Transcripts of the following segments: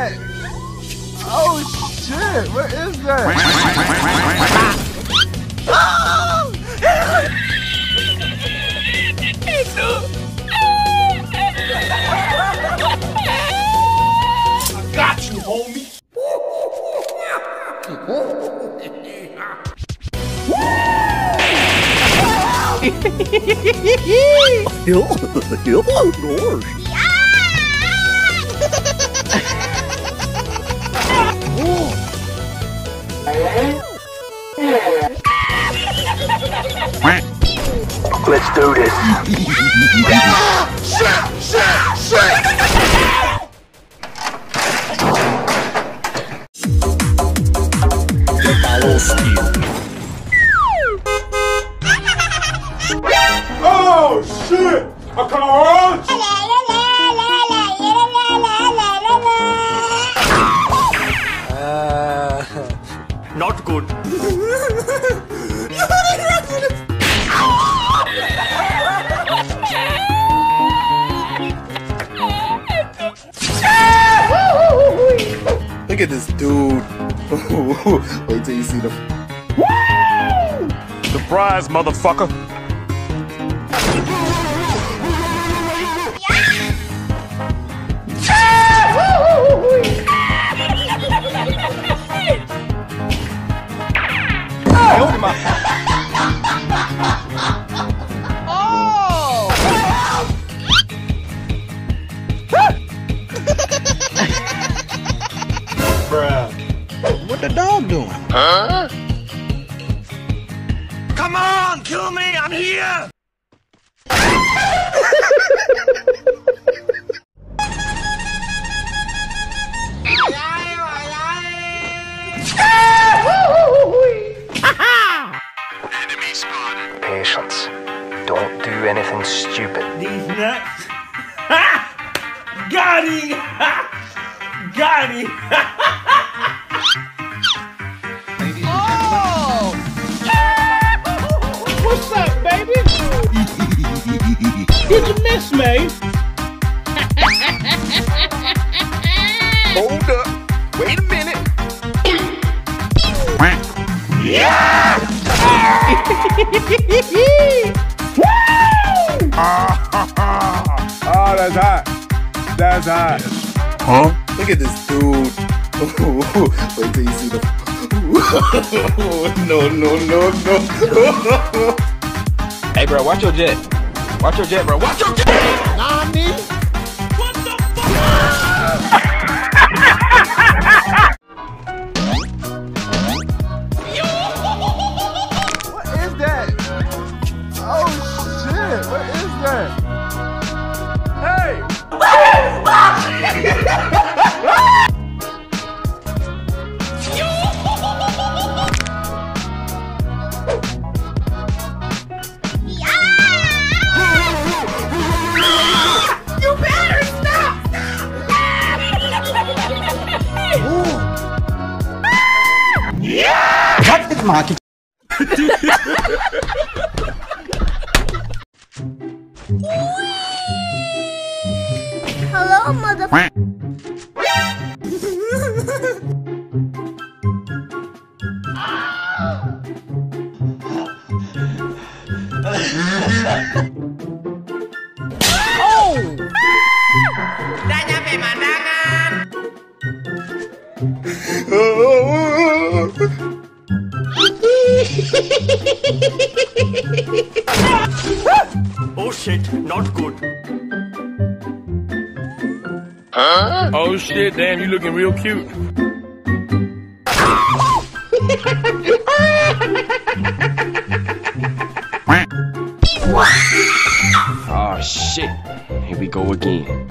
that? Oh shit, what is that? Oh! I got you, homie! Let's do this. Oh shit! I can't hold you. Not good. Look at this dude. Wait till you see the surprise, motherfucker. What the dog doing? Huh? Come on, kill me, I'm here! Enemy spotted. Patience. Don't do anything stupid. These nuts. Ha! Got him! Ha! Got him! Ha! What's up, baby? Did you miss me? Hold up. Wait a minute. Yeah! Woo! Oh, that's hot. That's hot. Huh? Look at this dude. Wait till you see the... No. Hey, bro, watch your jet. Watch your jet, bro. Watch your jet! Nani? What the fuck? What is that? Oh, shit. What is that? Hey! Market. Hello, motherfucker. Oh! Tanya pemandangan. Oh shit, not good. Huh? Oh shit, damn, you looking real cute. Oh shit, here we go again.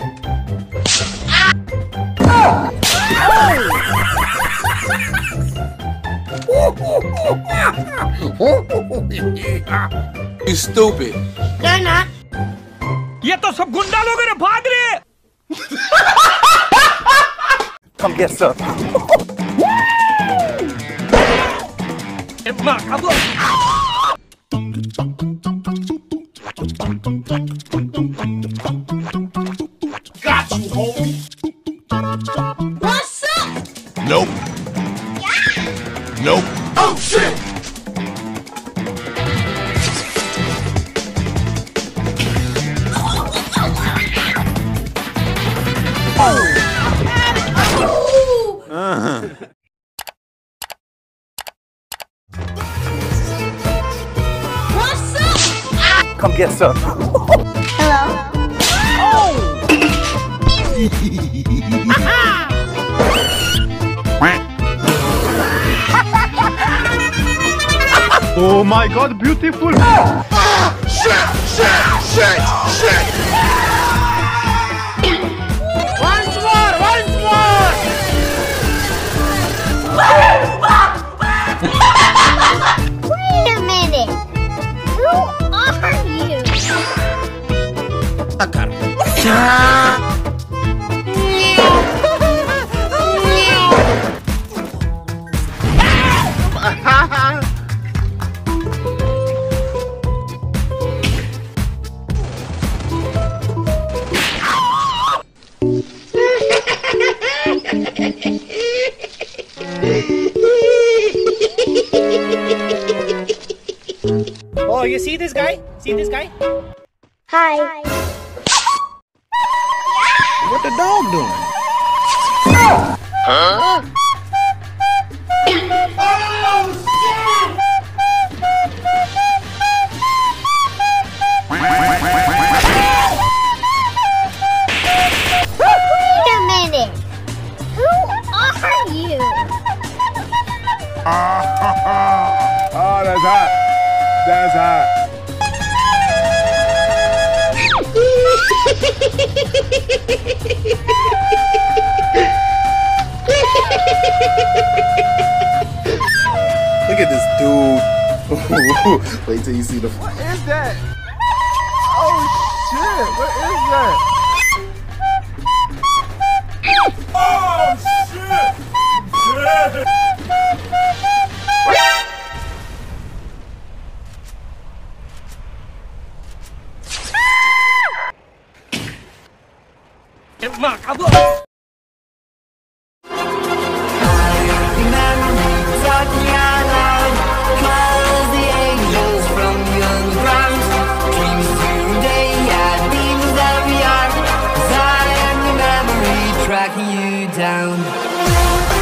You stupid. No, not. Ye to sab gunda log re bhag rahe. Come get some. Emma, got you, homie. Nope. Yeah. Nope. Oh shit! Oh! Uh-huh. What's up? Ah. Come get some. Hello? Oh! Oh my god, beautiful! Ah, ah, shit, shit, shit, shit! Once more, once more! Wait a minute! Who are you? Takar. Oh, you see this guy? See this guy? Hi. What the dog doing? Huh? Wait a minute. Who are you? Oh, that's hot. That's hot. Look at this dude. Wait till you see the. What is that? Oh shit! What is that? Oh shit! Yeah. Tracking you down.